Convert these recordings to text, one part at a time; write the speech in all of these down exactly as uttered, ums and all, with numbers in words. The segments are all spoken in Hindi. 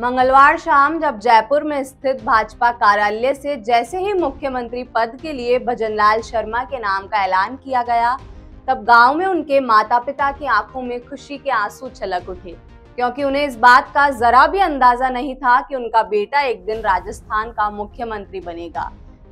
मंगलवार शाम जब जयपुर में स्थित भाजपा कार्यालय से जैसे ही मुख्यमंत्री पद के लिए भजन लाल शर्मा के नाम का ऐलान किया गया, तब गांव में उनके माता पिता की आंखों में खुशी के आंसू छलक उठे, क्योंकि उन्हें इस बात का जरा भी अंदाजा नहीं था कि उनका बेटा एक दिन राजस्थान का मुख्यमंत्री बनेगा।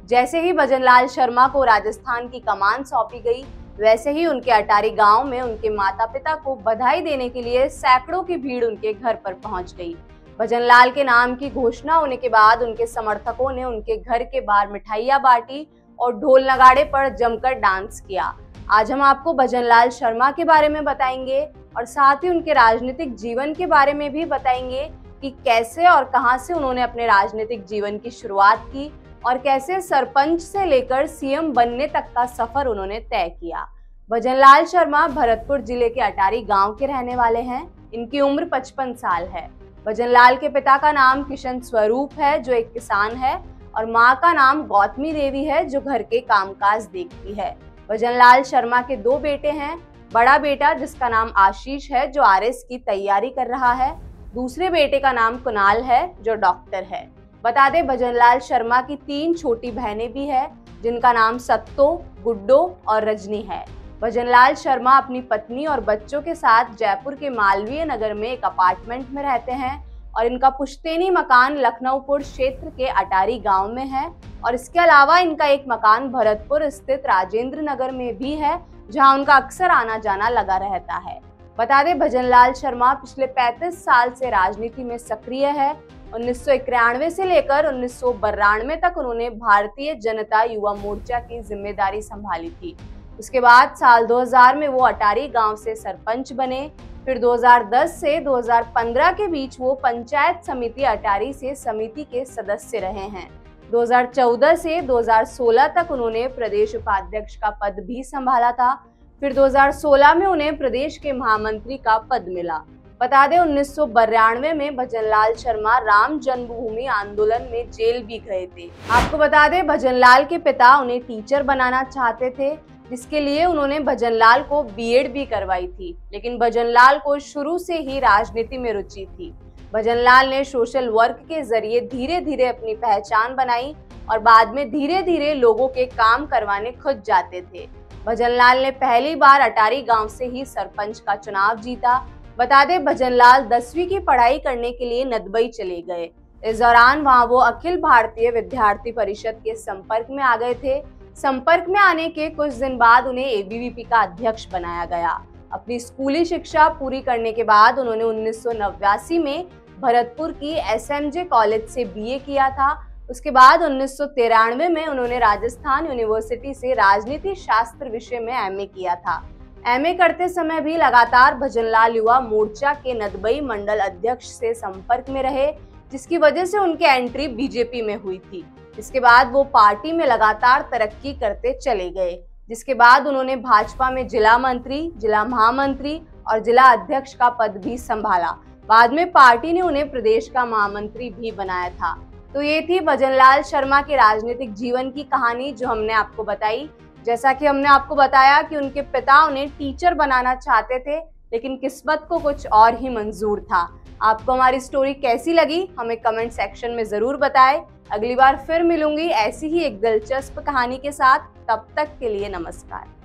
जैसे ही भजन लाल शर्मा को राजस्थान की कमान सौंपी गई, वैसे ही उनके अटारी गाँव में उनके माता पिता को बधाई देने के लिए सैकड़ों की भीड़ उनके घर पर पहुँच गई। भजन लाल के नाम की घोषणा होने के बाद उनके समर्थकों ने उनके घर के बाहर मिठाइयां बांटी और ढोल नगाड़े पर जमकर डांस किया। आज हम आपको भजन लाल शर्मा के बारे में बताएंगे और साथ ही उनके राजनीतिक जीवन के बारे में भी बताएंगे कि कैसे और कहां से उन्होंने अपने राजनीतिक जीवन की शुरुआत की और कैसे सरपंच से लेकर सीएम बनने तक का सफर उन्होंने तय किया। भजन लाल शर्मा भरतपुर जिले के अटारी गाँव के रहने वाले हैं। इनकी उम्र पचपन साल है। भजन लाल के पिता का नाम किशन स्वरूप है, जो एक किसान है, और माँ का नाम गौतमी देवी है, जो घर के कामकाज देखती है। भजन लाल शर्मा के दो बेटे हैं। बड़ा बेटा, जिसका नाम आशीष है, जो आर एस की तैयारी कर रहा है। दूसरे बेटे का नाम कुणाल है, जो डॉक्टर है। बता दें, भजन लाल शर्मा की तीन छोटी बहनें भी है, जिनका नाम सत्तो, गुड्डो और रजनी है। भजन लाल शर्मा अपनी पत्नी और बच्चों के साथ जयपुर के मालवीय नगर में एक अपार्टमेंट में रहते हैं और इनका पुश्तैनी मकान लखनऊपुर क्षेत्र के अटारी गांव में है और इसके अलावा इनका एक मकान भरतपुर स्थित राजेंद्र नगर में भी है, जहां उनका अक्सर आना जाना लगा रहता है। बता दें, भजन लाल शर्मा पिछले पैंतीस साल से राजनीति में सक्रिय है। उन्नीस सौ इक्यानवे से लेकर उन्नीस सौ बानवे तक उन्होंने भारतीय जनता युवा मोर्चा की जिम्मेदारी संभाली थी। उसके बाद साल दो हज़ार में वो अटारी गांव से सरपंच बने। फिर दो हज़ार दस से दो हज़ार पंद्रह के बीच वो पंचायत समिति अटारी से समिति के सदस्य रहे हैं। दो हज़ार चौदह से दो हज़ार सोलह तक उन्होंने प्रदेश उपाध्यक्ष का पद भी संभाला था। फिर दो हज़ार सोलह में उन्हें प्रदेश के महामंत्री का पद मिला। बता दें, उन्नीस सौ बानवे में भजन लाल शर्मा राम जन्मभूमि आंदोलन में जेल भी गए थे। आपको बता दें, भजन लाल के पिता उन्हें टीचर बनाना चाहते थे, जिसके लिए उन्होंने भजन लाल को बीएड भी करवाई थी, लेकिन भजन लाल को शुरू से ही राजनीति में रुचि थी। भजन लाल ने सोशल वर्क के जरिए धीरे धीरे अपनी पहचान बनाई और बाद में धीरे धीरे लोगों के काम करवाने खुद जाते थे। भजन लाल ने पहली बार अटारी गांव से ही सरपंच का चुनाव जीता। बता दें, भजन लाल दसवीं की पढ़ाई करने के लिए नदबई चले गए। इस दौरान वहाँ वो अखिल भारतीय विद्यार्थी परिषद के संपर्क में आ गए थे। संपर्क में आने के कुछ दिन बाद उन्हें ए बी वी पी का अध्यक्ष बनाया गया। अपनी स्कूली शिक्षा पूरी करने के बाद उन्होंने उन्नीस सौ नवासी में भरतपुर की एस एम जे कॉलेज से बी ए किया था। उसके बाद उन्नीस सौ तिरानवे में उन्होंने राजस्थान यूनिवर्सिटी से राजनीति शास्त्र विषय में एम ए किया था। एम ए करते समय भी लगातार भजनलाल युवा मोर्चा के नदबई मंडल अध्यक्ष से संपर्क में रहे, जिसकी वजह से उनकी एंट्री बी जे पी में हुई थी। इसके बाद वो पार्टी में लगातार तरक्की करते चले गए, जिसके बाद उन्होंने भाजपा में जिला मंत्री, जिला महामंत्री और जिला अध्यक्ष का पद भी संभाला। बाद में पार्टी ने उन्हें प्रदेश का महामंत्री भी बनाया था। तो ये थी भजन लाल शर्मा के राजनीतिक जीवन की कहानी, जो हमने आपको बताई। जैसा कि हमने आपको बताया कि उनके पिता उन्हें टीचर बनाना चाहते थे, लेकिन किस्मत को कुछ और ही मंजूर था। आपको हमारी स्टोरी कैसी लगी, हमें कमेंट सेक्शन में ज़रूर बताएं। अगली बार फिर मिलूंगी ऐसी ही एक दिलचस्प कहानी के साथ। तब तक के लिए नमस्कार।